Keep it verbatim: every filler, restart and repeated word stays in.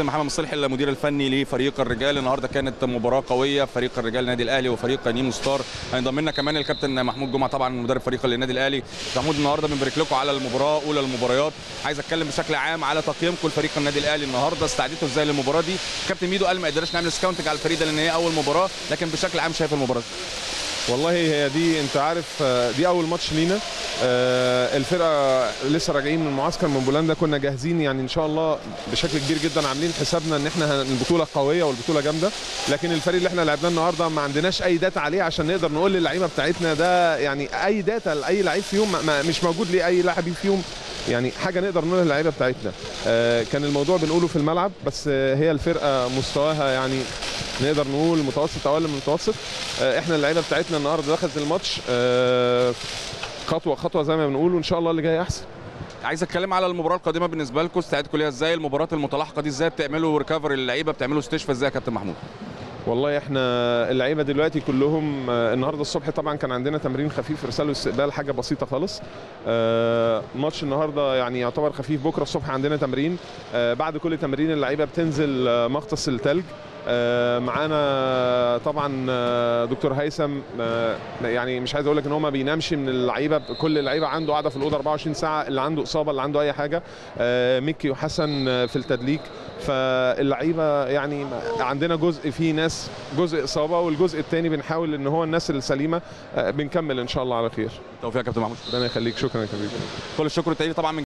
محمد الصلحي المدير الفني لفريق الرجال. النهارده كانت مباراه قويه، فريق الرجال نادي الاهلي وفريق نيمو ستارز. هينضم لنا كمان الكابتن محمود جمعة طبعا مدرب فريق النادي الاهلي. محمود النهارده بنبارك لكم على المباراه، اولى المباريات. عايز اتكلم بشكل عام على تقييمكم لفريق النادي الاهلي النهارده، استعديتوا ازاي للمباراه دي؟ كابتن ميدو قال ما قدرناش نعمل سكاونتنج على الفريق ده لان هي اول مباراه، لكن بشكل عام شايف المباراه دي. والله هي دي، انت عارف دي اول ماتش لينا، الفرقه لسه راجعين من معسكر من بولندا، كنا جاهزين يعني ان شاء الله بشكل كبير جدا، عاملين حسابنا ان احنا البطوله قويه والبطوله جامده، لكن الفريق اللي احنا لعبناه النهارده ما عندناش اي داتا عليه عشان نقدر نقول للعيبه بتاعتنا ده يعني اي داتا لاي لعيب فيهم مش موجود لاي لاعب فيهم، يعني حاجه نقدر نقولها للعيبه بتاعتنا. كان الموضوع بنقوله في الملعب، بس هي الفرقه مستواها يعني نقدر نقول متوسط او اقل من المتوسط. احنا اللعيبه بتاعتنا النهارده دخلت الماتش خطوه خطوه زي ما بنقول، وان شاء الله اللي جاي احسن. عايز اتكلم على المباراه القادمه بالنسبه لكم، استعدتوا ليها ازاي؟ المباريات المتلاحقه دي ازاي بتعملوا ريكفري للعيبه، بتعملوا استشفاء ازاي يا كابتن محمود؟ والله احنا اللعيبه دلوقتي كلهم النهارده الصبح طبعا كان عندنا تمرين خفيف ارسال واستقبال، حاجه بسيطه خالص. ماتش النهارده يعني يعتبر خفيف، بكره الصبح عندنا تمرين، بعد كل تمرين اللعيبه بتنزل مغطس الثلج. معانا طبعا دكتور هيثم، يعني مش عايز اقول لك ان هو ما بينامش من اللعيبه، كل اللعيبه عنده قاعده في الاوضه أربعة وعشرين ساعه، اللي عنده اصابه اللي عنده اي حاجه، ميكي وحسن في التدليك، فاللعيبه يعني عندنا جزء فيه ناس جزء اصابه والجزء الثاني بنحاول ان هو الناس السليمه بنكمل ان شاء الله على خير. توفيق يا كابتن محمود. ربنا يخليك، شكرا يا كبير. كل الشكر التاني طبعا.